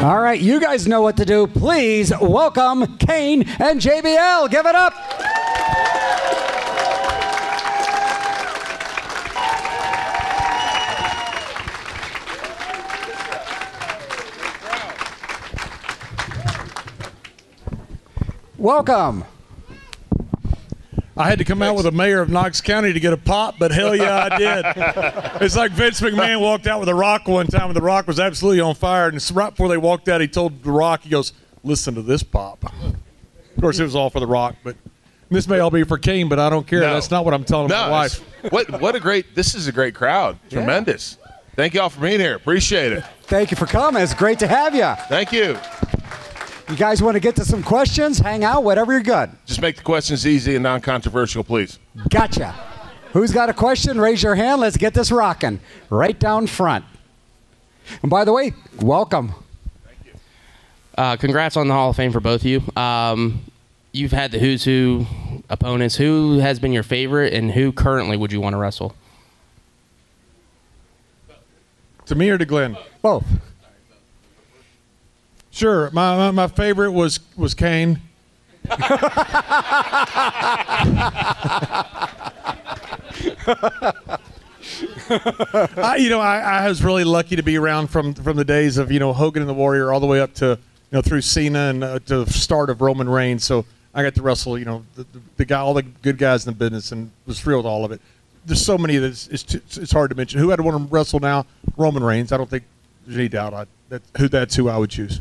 All right, you guys know what to do. Please welcome Kane and JBL. Give it up. Welcome. I had to come out with a mayor of Knox County to get a pop, but hell yeah, I did. It's like Vince McMahon walked out with The Rock one time, and The Rock was absolutely on fire. And right before they walked out, he told The Rock, he goes, listen to this pop. Of course, it was all for The Rock, but this may all be for Kane, but I don't care. No. That's not what I'm telling my wife. What a great, this is a great crowd. Yeah. Tremendous. Thank you all for being here. Appreciate it. Thank you for coming. It's great to have you. Thank you. You guys want to get to some questions? Hang out, whatever you're good. Just make the questions easy and non-controversial, please. Gotcha. Who's got a question? Raise your hand. Let's get this rocking. Right down front. And by the way, welcome. Thank you. Congrats on the Hall of Fame for both of you. You've had the who's who opponents. Who has been your favorite, and who currently would you want to wrestle? To me or to Glenn? Both. Sure, my favorite was Kane. I was really lucky to be around from the days of Hogan and the Warrior all the way up to through Cena and to the start of Roman Reigns. So I got to wrestle the guy, all the good guys in the business, and was thrilled with all of it. There's so many that it's hard to mention. Who I'd want to wrestle now? Roman Reigns. I don't think there's any doubt. That's who I would choose.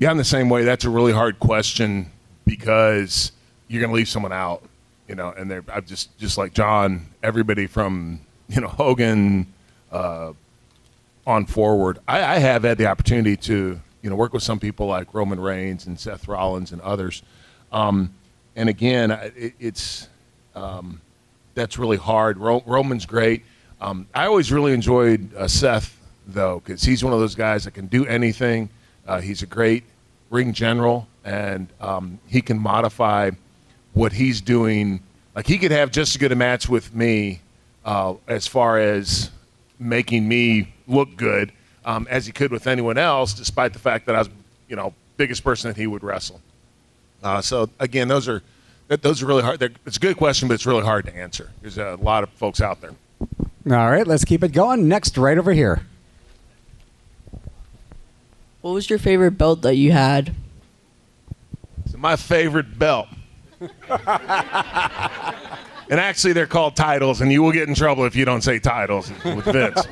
Yeah, I'm the same way. That's a really hard question because you're going to leave someone out, and I'm just like John, everybody from, Hogan on forward. I have had the opportunity to, work with some people like Roman Reigns and Seth Rollins and others. And again, that's really hard. Roman's great. I always really enjoyed Seth, though, because he's one of those guys that can do anything. He's a great ring general, and he can modify what he's doing. Like, he could have just as good a match with me as far as making me look good as he could with anyone else, despite the fact that I was, biggest person that he would wrestle. So, again, those are really hard. It's a good question, but it's really hard to answer. There's a lot of folks out there. All right, let's keep it going. Next, right over here. What was your favorite belt that you had? So my favorite belt. And actually, they're called titles, and you will get in trouble if you don't say titles with Vince.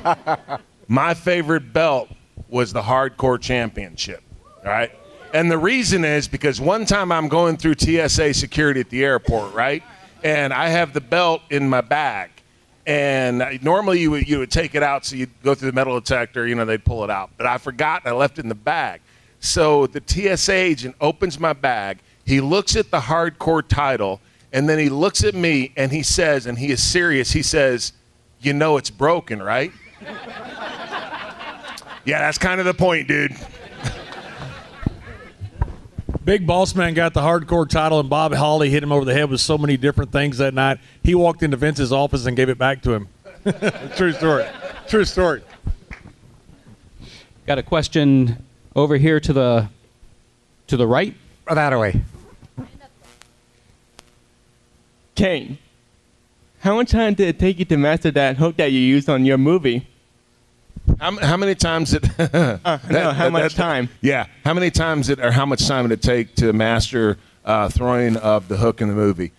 My favorite belt was the Hardcore Championship, right? And the reason is because one time I'm going through TSA security at the airport, right? And I have the belt in my bag. And normally you would take it out, so you'd go through the metal detector, they'd pull it out. But I forgot, I left it in the bag. So the TSA agent opens my bag, he looks at the Hardcore title, and then he looks at me and he says, and he is serious, he says, it's broken, right? Yeah, that's kind of the point, dude. Big Boss Man got the Hardcore title, and Bob Holly hit him over the head with so many different things that night. He walked into Vince's office and gave it back to him. True story. True story. Got a question over here to the right. That way. Kane, how much time did it take you to master that hook that you used on your movie? How many times did how much time? Yeah, how much time did it take to master throwing of the hook in the movie?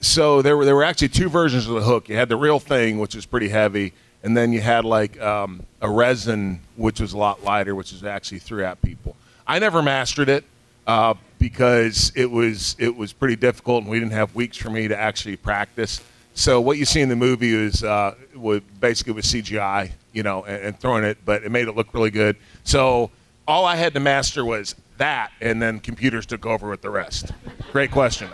So there were actually two versions of the hook. You had the real thing, which was pretty heavy, and then you had like a resin, which was a lot lighter, which is actually threw at people. I never mastered it because it was pretty difficult, and we didn't have weeks for me to actually practice. So what you see in the movie is basically with CGI, and throwing it, but it made it look really good. So all I had to master was that, and then computers took over with the rest. Great question.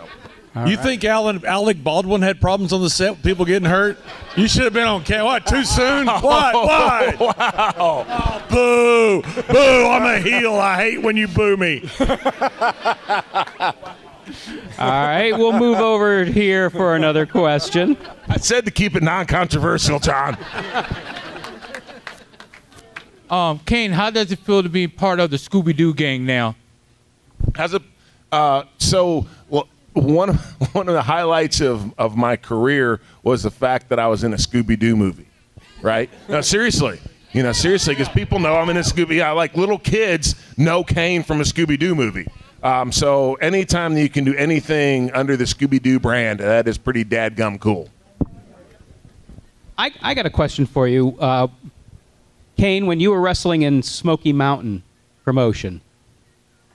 You think Alec Baldwin had problems on the set with people getting hurt? You should have been on camera. What, too soon? What? Wow. Oh, boo. Boo, I'm a heel. I hate when you boo me. All right, we'll move over here for another question. I said to keep it non-controversial, John. Kane, how does it feel to be part of the Scooby-Doo gang now? One of the highlights of my career was the fact that I was in a Scooby-Doo movie, right? No, seriously. You know, seriously, because people know I'm in a Scooby-Doo. Like little kids know Kane from a Scooby-Doo movie. So anytime that you can do anything under the Scooby-Doo brand, that is pretty dadgum cool. I got a question for you. Kane, when you were wrestling in Smoky Mountain promotion,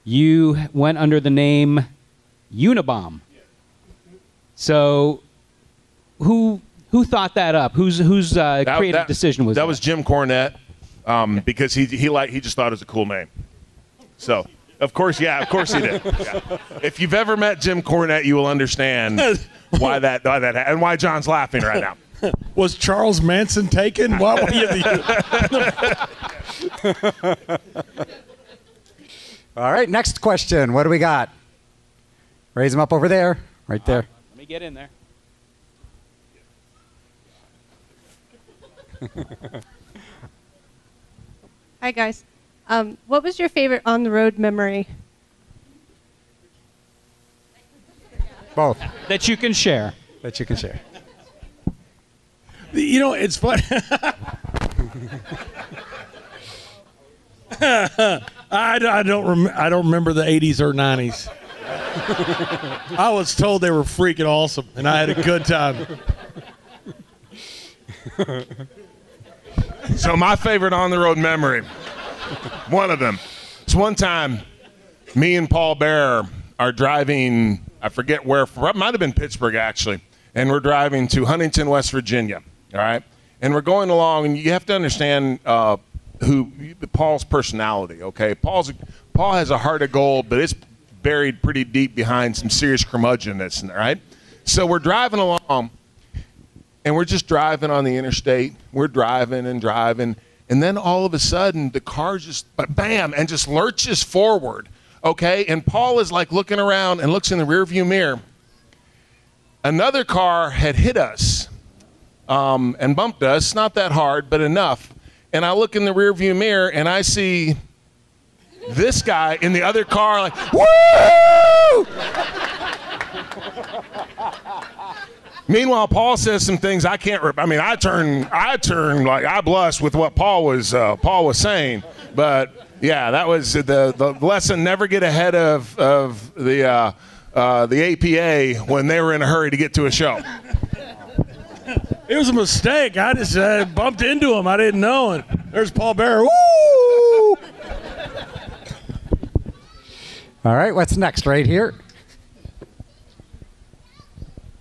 you went under the name Unabomb. So who thought that up? Whose creative decision was that? That was Jim Cornette, okay. Because he just thought it was a cool name. So of course he did. Yeah. If you've ever met Jim Cornette, you will understand why that and why John's laughing right now. Was Charles Manson taken? Why were you the All right, next question. What do we got? Raise them up over there, right there. Let me get in there. Hi, guys. What was your favorite on-the-road memory? Both. That you can share. That you can share. You know, it's funny. I don't remember the 80s or 90s. I was told they were freaking awesome, and I had a good time. So my favorite on-the-road memory, one of them. It's one time me and Paul Bearer are driving, I forget where, it might have been Pittsburgh, actually, and we're driving to Huntington, West Virginia, all right? And we're going along, and you have to understand Paul's personality, okay? Paul has a heart of gold, but it's buried pretty deep behind some serious curmudgeonness, all right? So we're driving along, and we're just driving on the interstate. We're driving and driving. And then all of a sudden, the car just, bam, and just lurches forward, okay? And Paul is like looking around and looks in the rearview mirror. Another car had hit us and bumped us, not that hard, but enough. And I look in the rearview mirror, and I see this guy in the other car like, woo! Meanwhile, Paul says some things I can't. I turned like I blushed with what Paul was saying. But yeah, that was the lesson: never get ahead of the APA when they were in a hurry to get to a show. It was a mistake. I just bumped into him. I didn't know, and there's Paul Bearer. Woo! All right, what's next? Right here.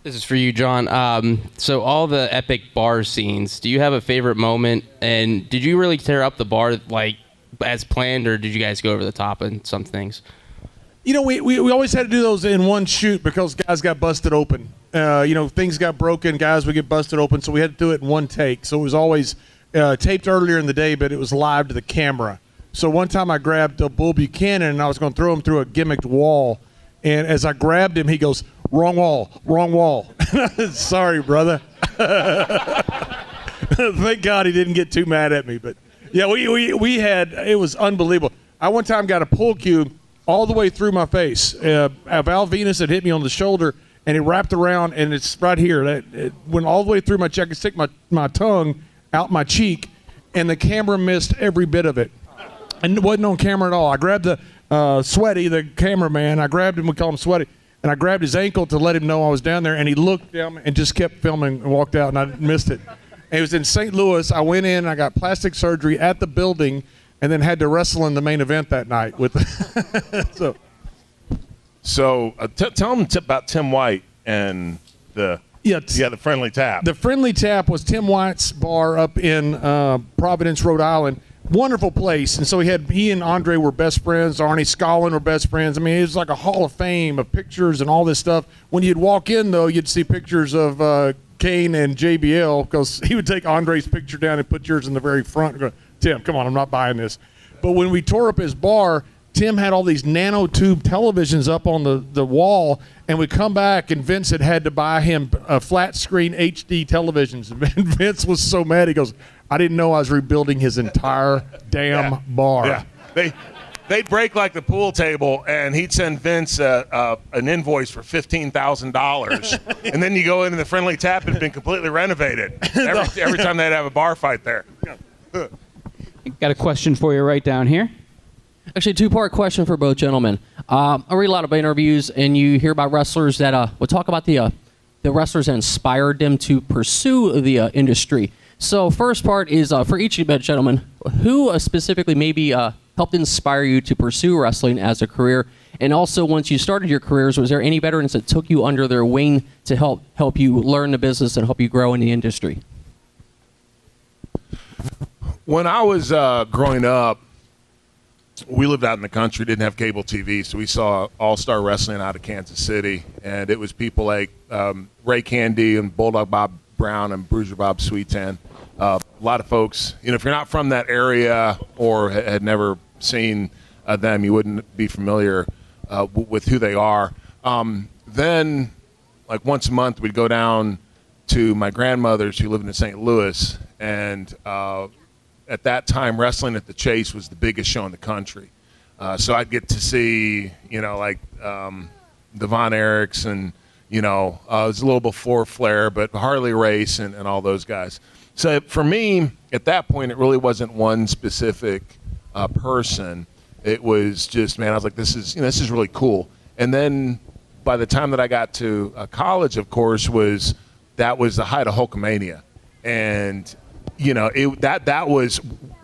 This is for you, John. So all the epic bar scenes, do you have a favorite moment? And did you really tear up the bar like as planned, or did you guys go over the top in some things? You know, we always had to do those in one shoot because guys got busted open. You know, things got broken, guys would get busted open, so we had to do it in one take. So it was always taped earlier in the day, but it was live to the camera. So one time I grabbed a Bull Buchanan, and I was going to throw him through a gimmicked wall. And as I grabbed him, he goes, "Wrong wall, wrong wall." Sorry, brother. Thank God he didn't get too mad at me. But yeah, we had, it was unbelievable. I one time got a pool cue all the way through my face. Val Venus had hit me on the shoulder, and it wrapped around, and it's right here. It went all the way through my cheek and stick my tongue out my cheek, and the camera missed every bit of it. And it wasn't on camera at all. I grabbed the Sweaty, the cameraman. I grabbed him, we call him Sweaty. And I grabbed his ankle to let him know I was down there, and he looked down and just kept filming and walked out, and I missed it. And it was in St. Louis. I went in, and I got plastic surgery at the building, and then had to wrestle in the main event that night. With tell them about Tim White and the Friendly Tap. The Friendly Tap was Tim White's bar up in Providence, Rhode Island. Wonderful place. And so he and Andre were best friends. Arnie Scollin were best friends. I mean, it was like a hall of fame of pictures and all this stuff. When you'd walk in, though, you'd see pictures of Kane and JBL, because he would take Andre's picture down and put yours in the very front and go, "Tim, come on, I'm not buying this." But when we tore up his bar, Tim had all these nanotube televisions up on the wall, and we come back, and Vince had to buy him a flat screen HD televisions. And Vince was so mad, he goes, I didn't know I was rebuilding his entire damn bar. Yeah. They'd break like the pool table, and he'd send Vince an invoice for $15,000. And then you go into the Friendly Tap, and it's been completely renovated. Every time they'd have a bar fight there. Got a question for you right down here. Actually, a two-part question for both gentlemen. I read a lot of interviews, and you hear about wrestlers that will talk about the wrestlers that inspired them to pursue the industry. So first part is for each of you gentlemen, who specifically maybe helped inspire you to pursue wrestling as a career? And also, once you started your careers, was there any veterans that took you under their wing to help you learn the business and help you grow in the industry? When I was growing up, we lived out in the country, didn't have cable TV, so we saw All-Star Wrestling out of Kansas City, and it was people like Ray Candy and Bulldog Bob Brown and Bruiser Bob Sweetan. A lot of folks, you know, if you're not from that area or had never seen them, you wouldn't be familiar with who they are. Then, like once a month, we'd go down to my grandmother's, who lived in St. Louis, and at that time, wrestling at the Chase was the biggest show in the country. So I'd get to see, you know, like the Von Erichs and, you know, it was a little before Flair, but Harley Race and all those guys. So for me, at that point, it really wasn't one specific person. It was just, man, I was like, this is, you know, this is really cool. And then by the time that I got to college, of course, that was the height of Hulkamania. And, you know, that was,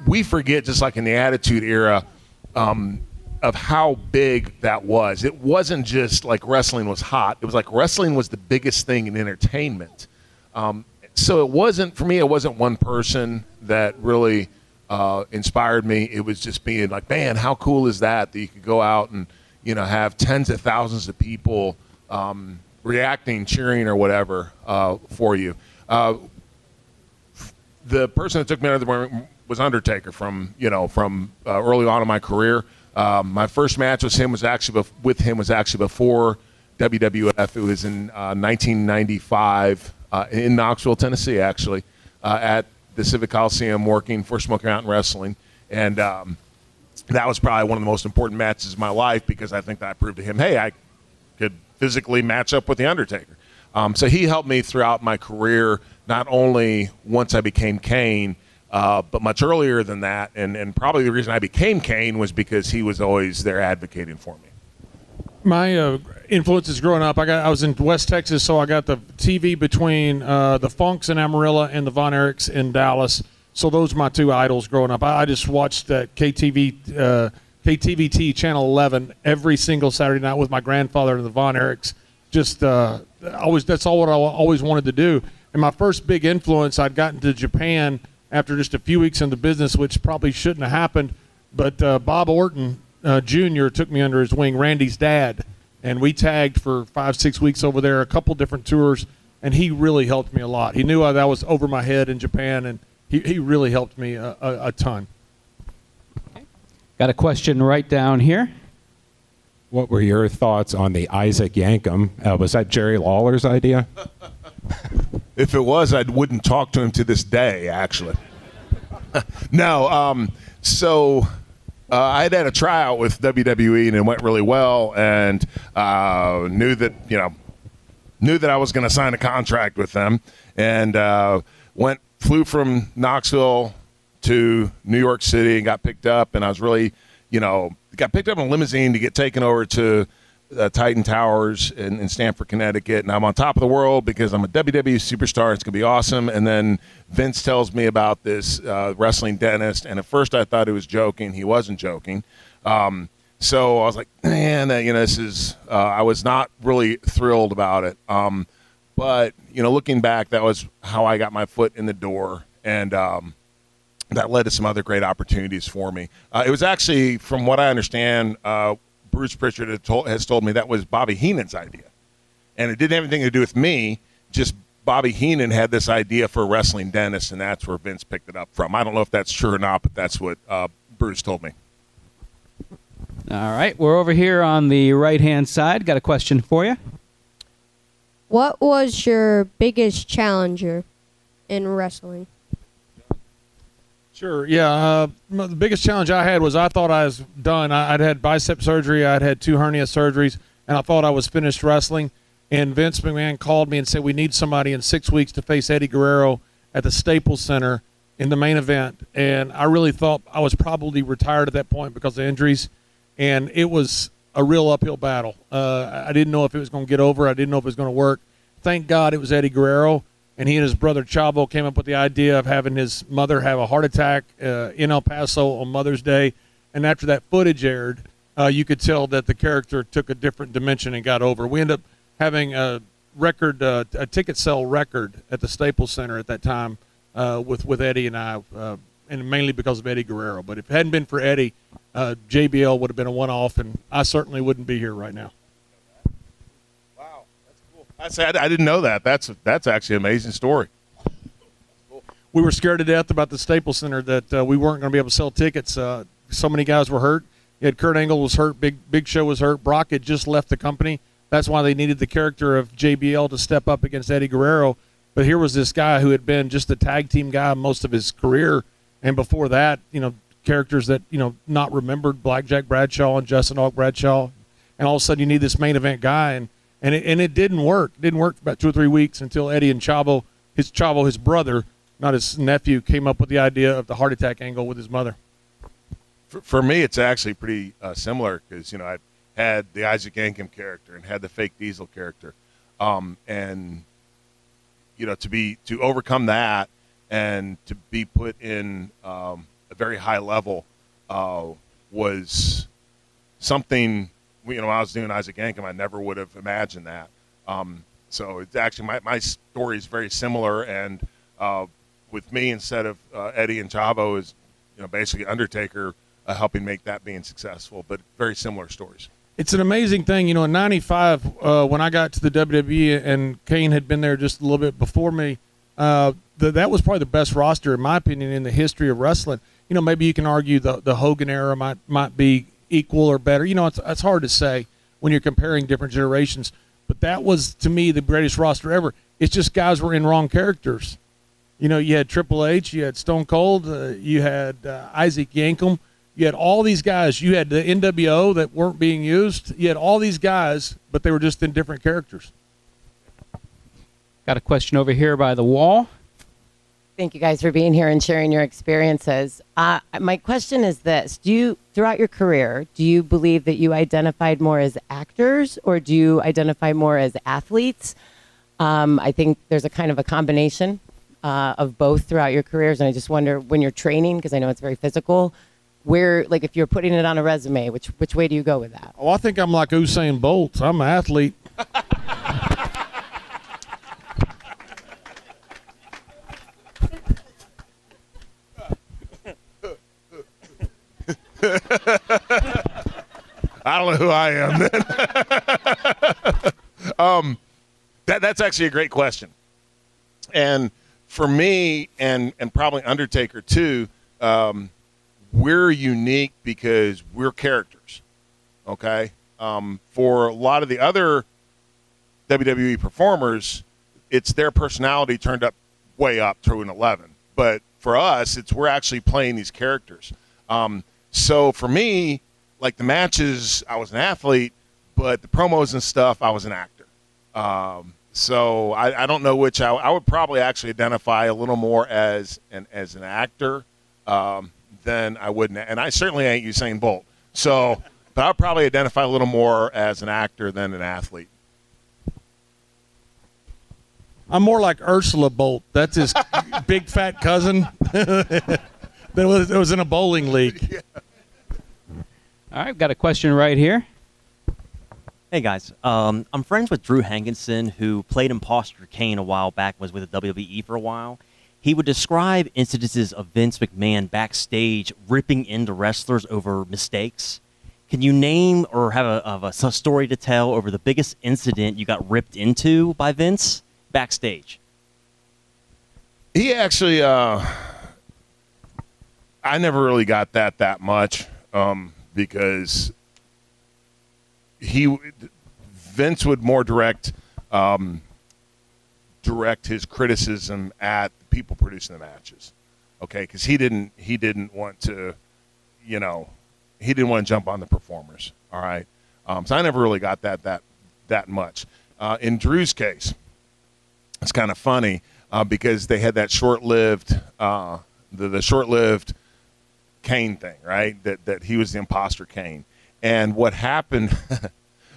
we forget, just like in the Attitude Era, of how big that was. It wasn't just like wrestling was hot. It was like wrestling was the biggest thing in entertainment. So it wasn't, for me, it wasn't one person that really inspired me. It was just being like, man, how cool is that you could go out and, you know, have tens of thousands of people reacting, cheering, or whatever for you. The person that took me under the wing was Undertaker from early on in my career. My first match with him was actually before WWF. It was in 1995 in Knoxville, Tennessee, actually, at the Civic Coliseum, working for Smoky Mountain Wrestling. And that was probably one of the most important matches of my life, because I think that I proved to him, hey, I could physically match up with The Undertaker. So he helped me throughout my career, not only once I became Kane, but much earlier than that, and probably the reason I became Kane was because he was always there advocating for me. My influences growing up, I was in West Texas, so I got the TV between the Funks in Amarillo and the Von Erichs in Dallas. So those were my two idols growing up. I just watched KTVT Channel 11 every single Saturday night with my grandfather and the Von Erichs. Just that's all what I always wanted to do. And my first big influence, I'd gotten to Japan after just a few weeks in the business, which probably shouldn't have happened, but Bob Orton Jr. took me under his wing, Randy's dad, and we tagged for 5-6 weeks over there, a couple different tours, and he really helped me a lot. He knew that I was over my head in Japan, and he really helped me a ton. Okay. Got a question right down here. What were your thoughts on the Isaac Yankem? Was that Jerry Lawler's idea? If it was, I wouldn't talk to him to this day, actually. No, I had a tryout with WWE, and it went really well, and knew that I was going to sign a contract with them, and flew from Knoxville to New York City and got picked up, and I was really, you know, got picked up in a limousine to get taken over to Titan Towers in Stamford, Connecticut, and I'm on top of the world because I'm a WWE superstar. It's going to be awesome. And then Vince tells me about this wrestling dentist, and at first I thought he was joking. He wasn't joking. So I was like, man, you know, this is I was not really thrilled about it. But, you know, looking back, that was how I got my foot in the door, and that led to some other great opportunities for me. It was actually, from what I understand, Bruce Pritchard has told me that was Bobby Heenan's idea. And it didn't have anything to do with me, just Bobby Heenan had this idea for a wrestling dentist, and that's where Vince picked it up from. I don't know if that's true or not, but that's what Bruce told me. All right, we're over here on the right-hand side. Got a question for you. What was your biggest challenger in wrestling? Sure, yeah. The biggest challenge I had was I thought I was done. I'd had bicep surgery. I'd had 2 hernia surgeries, and I thought I was finished wrestling. And Vince McMahon called me and said, we need somebody in 6 weeks to face Eddie Guerrero at the Staples Center in the main event. And I really thought I was probably retired at that point because of injuries. And it was a real uphill battle. I didn't know if it was going to get over. I didn't know if it was going to work. Thank God it was Eddie Guerrero. And he and his brother Chavo came up with the idea of having his mother have a heart attack in El Paso on Mother's Day. And after that footage aired, you could tell that the character took a different dimension and got over. We ended up having a ticket sell record at the Staples Center at that time with Eddie and I, and mainly because of Eddie Guerrero. But if it hadn't been for Eddie, JBL would have been a one-off, and I certainly wouldn't be here right now. Wow, that's cool. I didn't know that. That's actually an amazing story. Cool. We were scared to death about the Staples Center that we weren't going to be able to sell tickets. So many guys were hurt. You had Kurt Angle was hurt. Big Show was hurt. Brock had just left the company. That's why they needed the character of JBL to step up against Eddie Guerrero. But here was this guy who had been just the tag team guy most of his career, and before that, you know, characters that, you know, not remembered, Blackjack Bradshaw and Justin Hawk Bradshaw, and all of a sudden you need this main event guy, and it didn't work. It didn't work for about 2 or 3 weeks until Eddie and his brother, not his nephew, came up with the idea of the heart attack angle with his mother. For me, it's actually pretty similar because, you know, I had the Isaac Yankem character and had the fake Diesel character, and you know, to overcome that and to be put in a very high level was something, you know, when I was doing Isaac Yankem, I never would have imagined that. So it's actually, my story is very similar. And with me, instead of Eddie and Chavo, is, you know, basically Undertaker helping make that being successful, but very similar stories. It's an amazing thing. You know, in 95, when I got to the WWE and Kane had been there just a little bit before me, that was probably the best roster, in my opinion, in the history of wrestling. You know, maybe you can argue the Hogan era might be equal or better. You know, it's hard to say when you're comparing different generations. But that was, to me, the greatest roster ever. It's just guys were in wrong characters. You know, you had Triple H, you had Stone Cold, you had Isaac Yankem. You had all these guys. You had the NWO that weren't being used. You had all these guys, but they were just in different characters. Got a question over here by the wall. Thank you guys for being here and sharing your experiences. My question is this. Throughout your career, do you believe that you identified more as actors or do you identify more as athletes? I think there's a kind of a combination of both throughout your careers. And I just wonder when you're training, because I know it's very physical, where, like, if you're putting it on a resume, which way do you go with that? Oh, I think I'm like Usain Bolt. I'm an athlete. I don't know who I am then. That's actually a great question. And for me, and probably Undertaker too, we're unique because we're characters, okay? For a lot of the other WWE performers, it's their personality turned up way up to an 11. But for us, we're actually playing these characters. So for me, like the matches, I was an athlete, but the promos and stuff, I was an actor. So I don't know which. I would probably actually identify a little more as an actor. Then I wouldn't, and I certainly ain't Usain Bolt. So, but I'll probably identify a little more as an actor than an athlete. I'm more like Ursula Bolt. That's his big fat cousin that was in a bowling league. Yeah. All right, got a question right here. Hey guys, I'm friends with Drew Hankinson, who played Imposter Kane a while back, was with the WWE for a while. He would describe incidences of Vince McMahon backstage ripping into wrestlers over mistakes. Can you name or have a story to tell over the biggest incident you got ripped into by Vince backstage? He actually, I never really got that much because Vince would more direct his criticism at people producing the matches. okay? Because he didn't want to, you know, he didn't want to jump on the performers, all right? So I never really got that much. In Drew's case, it's kind of funny because they had that short-lived the short-lived Kane thing, right? That he was the imposter Kane, and what happened?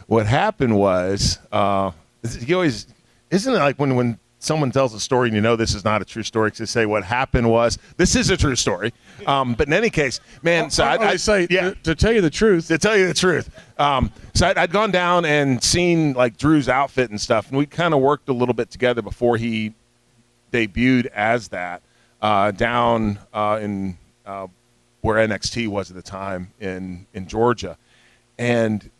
What happened was you always isn't it like when someone tells a story and you know this is not a true story because they say what happened was this is a true story. But in any case, man, so I say yeah, to tell you the truth. To tell you the truth. So I'd gone down and seen like Drew's outfit and stuff, and we kind of worked a little bit together before he debuted as that down in where NXT was at the time in Georgia, and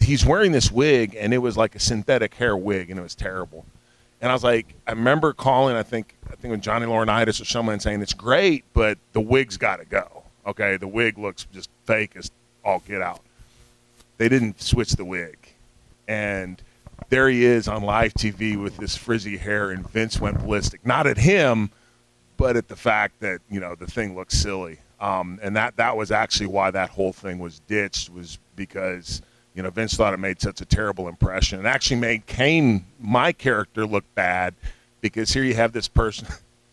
he's wearing this wig, and it was like a synthetic hair wig, and it was terrible. And I was like, I remember calling, I think with Johnny Laurinaitis or someone, and saying, it's great, but the wig's got to go. Okay, the wig looks just fake as all get out. They didn't switch the wig. And there he is on live TV with this frizzy hair, and Vince went ballistic. Not at him, but at the fact that, you know, the thing looks silly. And that was actually why that whole thing was ditched, was because – you know, Vince thought it made such a terrible impression. It actually made Kane, my character, look bad because here you have this person,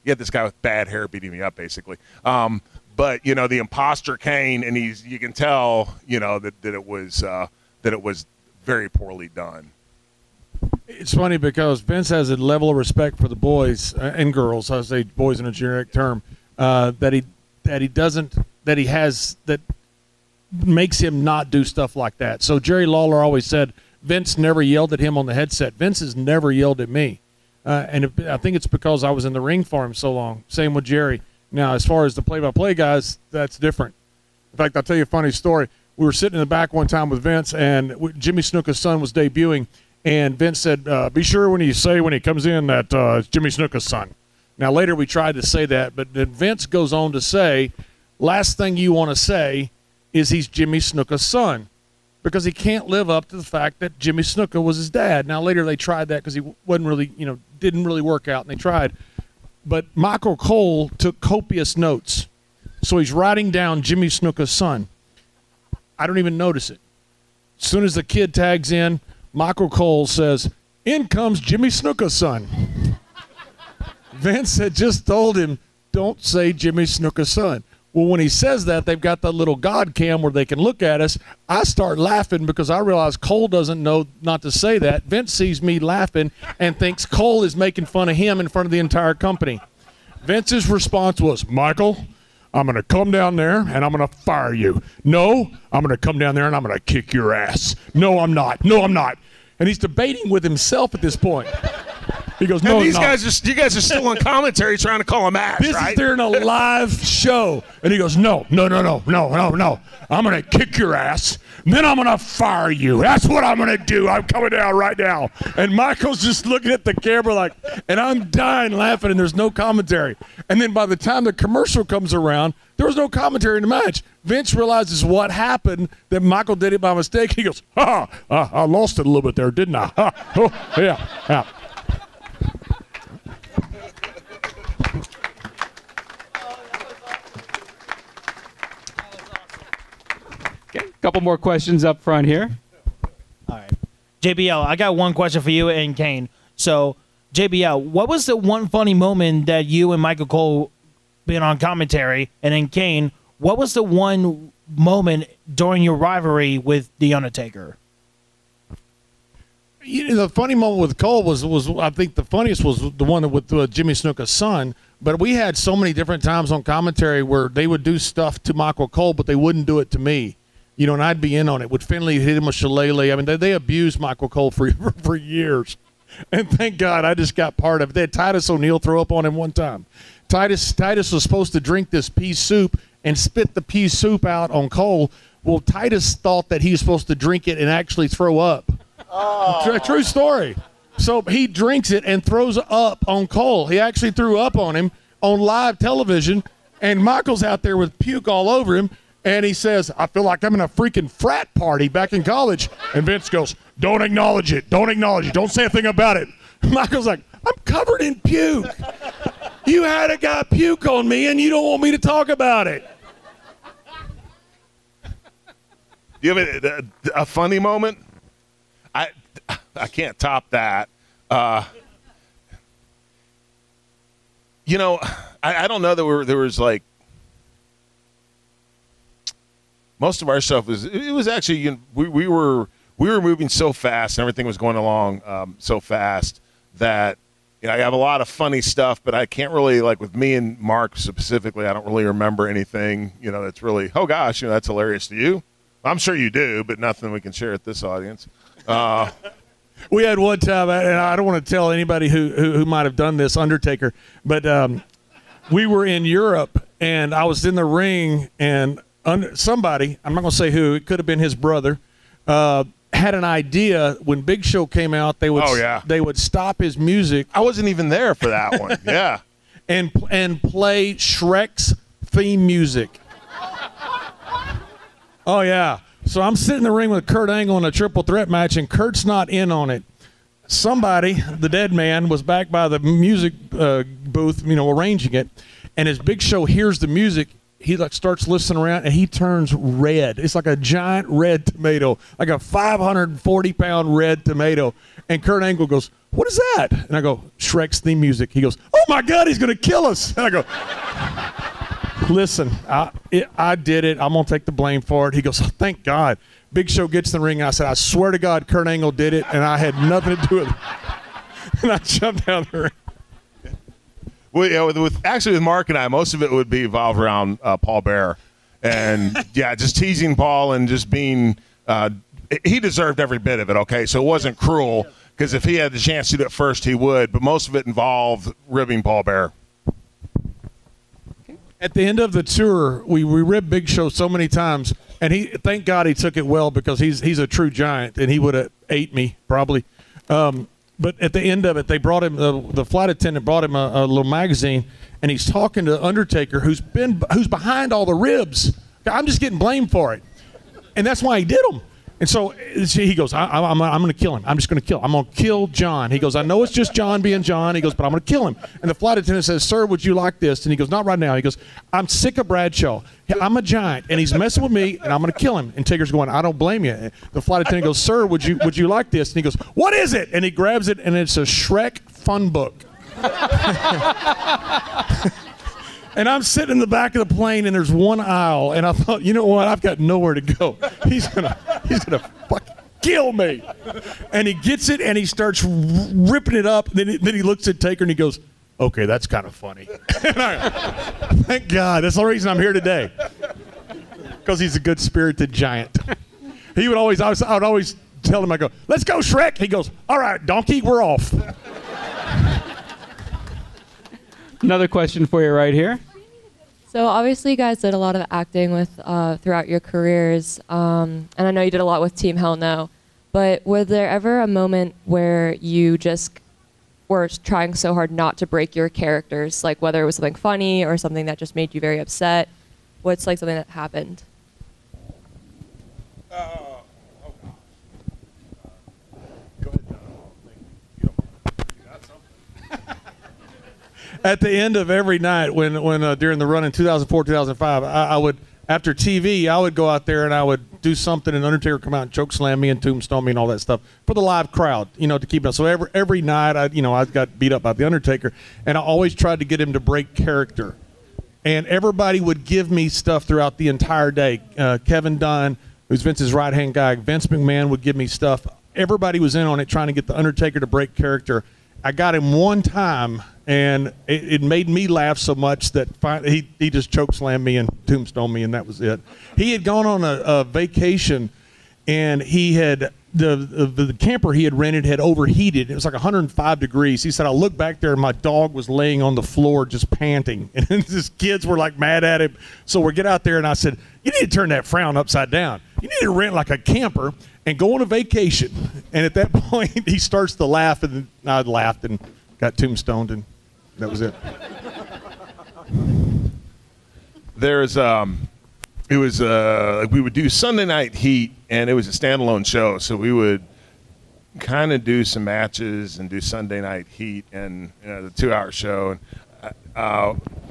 you have this guy with bad hair beating me up, basically. But you know, the imposter Kane, and you can tell, you know, that it was very poorly done. It's funny because Vince has a level of respect for the boys and girls. I say boys in a generic term that he has that. Makes him not do stuff like that. So Jerry Lawler always said, Vince never yelled at him on the headset. Vince has never yelled at me. I think it's because I was in the ring for him so long. Same with Jerry. Now, as far as the play-by-play guys, that's different. In fact, I'll tell you a funny story. We were sitting in the back one time with Vince, and Jimmy Snuka's son was debuting, and Vince said, be sure when he comes in that it's Jimmy Snuka's son. Now, later we tried to say that, but then Vince goes on to say, last thing you want to say is he's Jimmy Snuka's son, because he can't live up to the fact that Jimmy Snuka was his dad. Now, later they tried that because he wasn't really, you know, didn't really work out, and they tried. But Michael Cole took copious notes, so he's writing down Jimmy Snuka's son. I don't even notice it. As soon as the kid tags in, Michael Cole says, in comes Jimmy Snuka's son. Vince had just told him, don't say Jimmy Snuka's son. Well, when he says that, they've got that little God cam where they can look at us. I start laughing because I realize Cole doesn't know not to say that. Vince sees me laughing and thinks Cole is making fun of him in front of the entire company. Vince's response was, Michael, I'm going to come down there and I'm going to fire you. No, I'm going to come down there and I'm going to kick your ass. No, I'm not. No, I'm not. And he's debating with himself at this point. He goes, no, and these guys you guys are still on commentary trying to call him ass, this right? This is during a live show. And he goes, no. I'm going to kick your ass. And then I'm going to fire you. That's what I'm going to do. I'm coming down right now. And Michael's just looking at the camera like, and I'm dying laughing, and there's no commentary. And then by the time the commercial comes around, there was no commentary in the match. Vince realizes what happened, that Michael did it by mistake. He goes, I lost it a little bit there, didn't I? Yeah. Couple more questions up front here. All right. JBL, I got one question for you and Kane. So, JBL, what was the one funny moment that you and Michael Cole been on commentary? And then Kane, what was the one moment during your rivalry with The Undertaker? You know, the funny moment with Cole was I think the funniest was the one with Jimmy Snuka's son. But we had so many different times on commentary where they would do stuff to Michael Cole, but they wouldn't do it to me. You know, and I'd be in on it. Would Finley hit him with shillelagh? I mean, they abused Michael Cole for years. And thank God I just got part of it. They had Titus O'Neil throw up on him one time. Titus was supposed to drink this pea soup and spit the pea soup out on Cole. Well, Titus thought that he was supposed to drink it and actually throw up. Oh. True story. So he drinks it and throws up on Cole. He actually threw up on him on live television, and Michael's out there with puke all over him. And he says, I feel like I'm in a freaking frat party back in college. And Vince goes, don't acknowledge it. Don't say a thing about it. Michael's like, I'm covered in puke. You had a guy puke on me and you don't want me to talk about it. Do you have a funny moment? I can't top that. You know, I don't know that there was like most of our stuff was. It was actually we were moving so fast and everything was going along so fast that you know, I have a lot of funny stuff, but I can't really like with me and Mark specifically. I don't really remember anything. You know, that's really oh gosh, you know, that's hilarious to you. I'm sure you do, but nothing we can share at this audience. We had one time, and I don't want to tell anybody who might have done this, Undertaker, but we were in Europe, and I was in the ring, and somebody, I'm not going to say who, it could have been his brother, had an idea when Big Show came out, they would stop his music. I wasn't even there for that one, yeah. And play Shrek's theme music. Oh, yeah. So I'm sitting in the ring with Kurt Angle in a triple threat match, and Kurt's not in on it. Somebody, the dead man, was back by the music booth, you know, arranging it. And as Big Show hears the music, he like starts listening around, and he turns red. It's like a giant red tomato, like a 540-pound red tomato. And Kurt Angle goes, "What is that?" And I go, "Shrek's theme music." He goes, "Oh, my God, he's going to kill us." And I go... Listen, I did it. I'm going to take the blame for it. He goes, "Oh, thank God." Big Show gets in the ring. I said, "I swear to God, Kurt Angle did it, and I had nothing to do with it." And I jumped down the ring. Well, yeah, with Mark and I, most of it would be revolved around Paul Bearer. And, yeah, just teasing Paul and just being he deserved every bit of it, okay? So it wasn't cruel because if he had the chance to do it first, he would. But most of it involved ribbing Paul Bearer. At the end of the tour, we ribbed Big Show so many times, and he thank God he took it well because he's a true giant, and he would have ate me probably. But at the end of it, they brought him the flight attendant brought him a little magazine, and he's talking to Undertaker, who's behind all the ribs. I'm just getting blamed for it, and that's why he did them. And so he goes, I'm going to kill him. I'm just going to kill him. I'm going to kill John. He goes, "I know it's just John being John." He goes, "But I'm going to kill him." And the flight attendant says, "Sir, would you like this?" And he goes, "Not right now." He goes, "I'm sick of Bradshaw. I'm a giant, and he's messing with me, and I'm going to kill him." And Tigger's going, "I don't blame you." And the flight attendant goes, "Sir, would you like this?" And he goes, "What is it?" And he grabs it, and it's a Shrek fun book. And I'm sitting in the back of the plane, and there's one aisle, and I thought, you know what? I've got nowhere to go. He's gonna fucking kill me. And he gets it, and he starts ripping it up. Then he looks at Taker, and he goes, "Okay, that's kind of funny." Thank God. That's the reason I'm here today, because he's a good-spirited giant. He would always, I would always tell him, I go, "Let's go, Shrek." He goes, "All right, donkey, we're off." Another question for you right here. So obviously you guys did a lot of acting with throughout your careers, and I know you did a lot with Team Hell No, but was there ever a moment where you just were trying so hard not to break your characters, like whether it was something funny or something that just made you very upset? What's like something that happened? Go ahead, Don. You got something? At the end of every night, when during the run in 2004, 2005, I would after TV, I would go out there and I would do something, and Undertaker would come out and choke slam me and tombstone me and all that stuff for the live crowd, you know, to keep it up. So every night, I got beat up by the Undertaker, and I always tried to get him to break character, and everybody would give me stuff throughout the entire day. Kevin Dunn, who's Vince's right hand guy, Vince McMahon would give me stuff. Everybody was in on it, trying to get the Undertaker to break character. I got him one time, and it made me laugh so much that he just chokeslammed me and tombstoned me, and that was it. He had gone on a vacation, and he had the camper he had rented had overheated. It was like 105 degrees. He said, "I looked back there, and my dog was laying on the floor just panting." And his kids were, like, mad at him. So we get out there, and I said, "You need to turn that frown upside down. You need to rent like a camper and go on a vacation." And at that point, he starts to laugh, and I laughed and got tombstoned, and that was it. There's, it was, we would do Sunday Night Heat, and it was a standalone show, so we would kind of do some matches and do Sunday Night Heat and the 2-hour show. And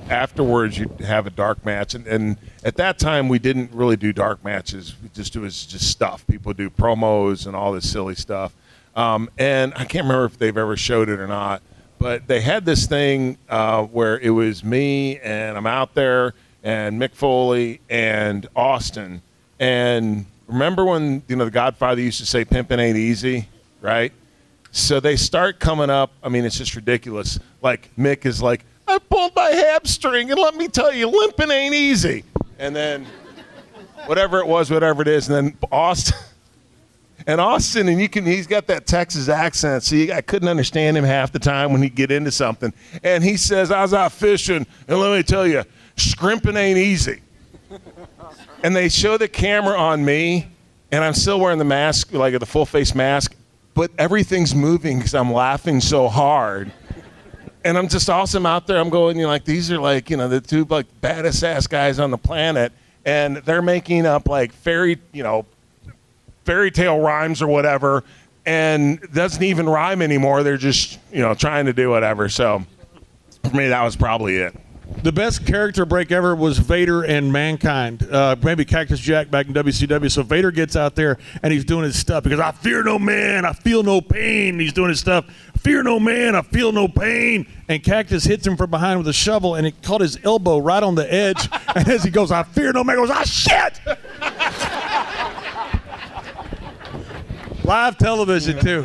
afterwards you'd have a dark match, and at that time we didn't really do dark matches. It was just stuff. People do promos and all this silly stuff. And I can't remember if they've ever showed it or not, but they had this thing where it was me and I'm out there and Mick Foley and Austin. And remember when, you know, the Godfather used to say pimping ain't easy, right? So they start coming up. I mean, it's just ridiculous. Like, Mick is like, I pulled my hamstring, and let me tell you, limping ain't easy. And then whatever it was, whatever it is, and then Austin, and he's got that Texas accent, so I couldn't understand him half the time when he'd get into something. And he says, I was out fishing, and let me tell you, scrimping ain't easy. And they show the camera on me, and I'm still wearing the mask, like the full-face mask, but everything's moving because I'm laughing so hard. And I'm just awesome out there. I'm going, you know, like, these are, like, you know, the two, like, baddest-ass guys on the planet, and they're making up, like, fairy tale rhymes or whatever, and it doesn't even rhyme anymore. They're just, you know, trying to do whatever. So for me, that was probably it. The best character break ever was Vader and Mankind, maybe Cactus Jack back in WCW. So Vader gets out there and he's doing his stuff because I fear no man, I feel no pain. He's doing his stuff, fear no man, I feel no pain. And Cactus hits him from behind with a shovel and it caught his elbow right on the edge. And as he goes, I fear no man, he goes, ah, shit! Live television, too.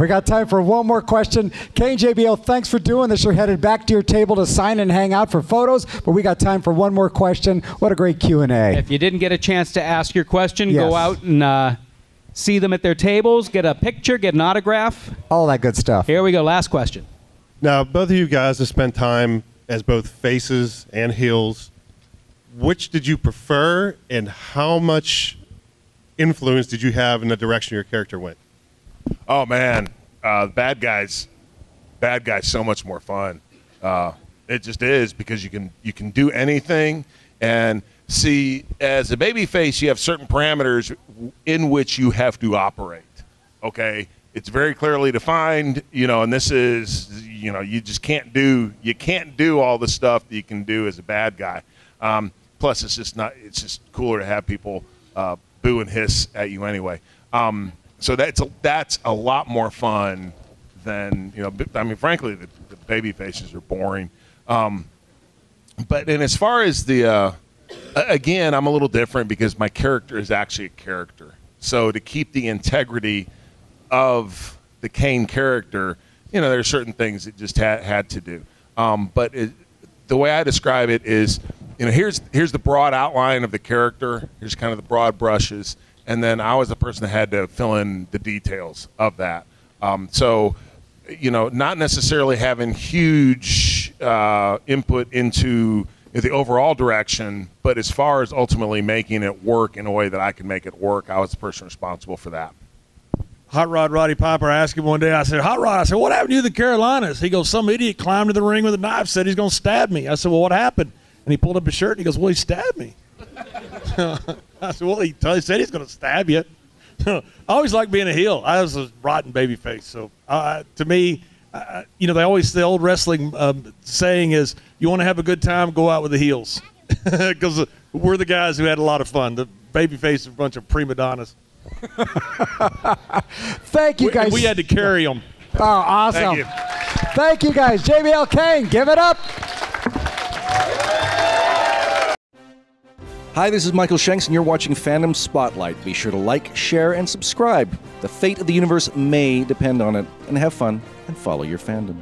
We got time for one more question. KJBL, thanks for doing this. You're headed back to your table to sign and hang out for photos, but we got time for one more question. What a great Q&A. If you didn't get a chance to ask your question, yes, go out and see them at their tables, get a picture, get an autograph. All that good stuff. Here we go. Last question. Now, both of you guys have spent time as both faces and heels. Which did you prefer, and how much influence did you have in the direction your character went? Oh man, bad guys, so much more fun. It just is, because you can do anything. And see, as a babyface, you have certain parameters in which you have to operate. Okay, it's very clearly defined, you know. And this is, you know, you can't do all the stuff that you can do as a bad guy. Plus, it's just cooler to have people boo and hiss at you anyway. So that's a lot more fun than, you know, I mean, frankly, the baby faces are boring. But and as far as the, again, I'm a little different because my character is actually a character. So to keep the integrity of the Kane character, you know, there are certain things it just had to do. But the way I describe it is, you know, here's the broad outline of the character. Here's kind of the broad brushes. And then I was the person that had to fill in the details of that. So, you know, not necessarily having huge input into the overall direction, but as far as ultimately making it work in a way that I can make it work, I was the person responsible for that. Hot Rod Roddy Piper asked him one day, I said, Hot Rod, I said, what happened to you in the Carolinas? He goes, some idiot climbed to the ring with a knife, said he's going to stab me. I said, well, what happened? And he pulled up his shirt and he goes, well, he stabbed me. I said, well, he said he's going to stab you. I always liked being a heel. I was a rotten baby face. So to me, you know, the old wrestling saying is, you want to have a good time, go out with the heels. Because we're the guys who had a lot of fun. The baby face is a bunch of prima donnas. Thank you, guys. We had to carry them. Oh, awesome. Thank you, guys. JBL Kane, give it up. Hi, this is Michael Shanks, and you're watching Fandom Spotlight. Be sure to like, share, and subscribe. The fate of the universe may depend on it. And have fun, and follow your fandom.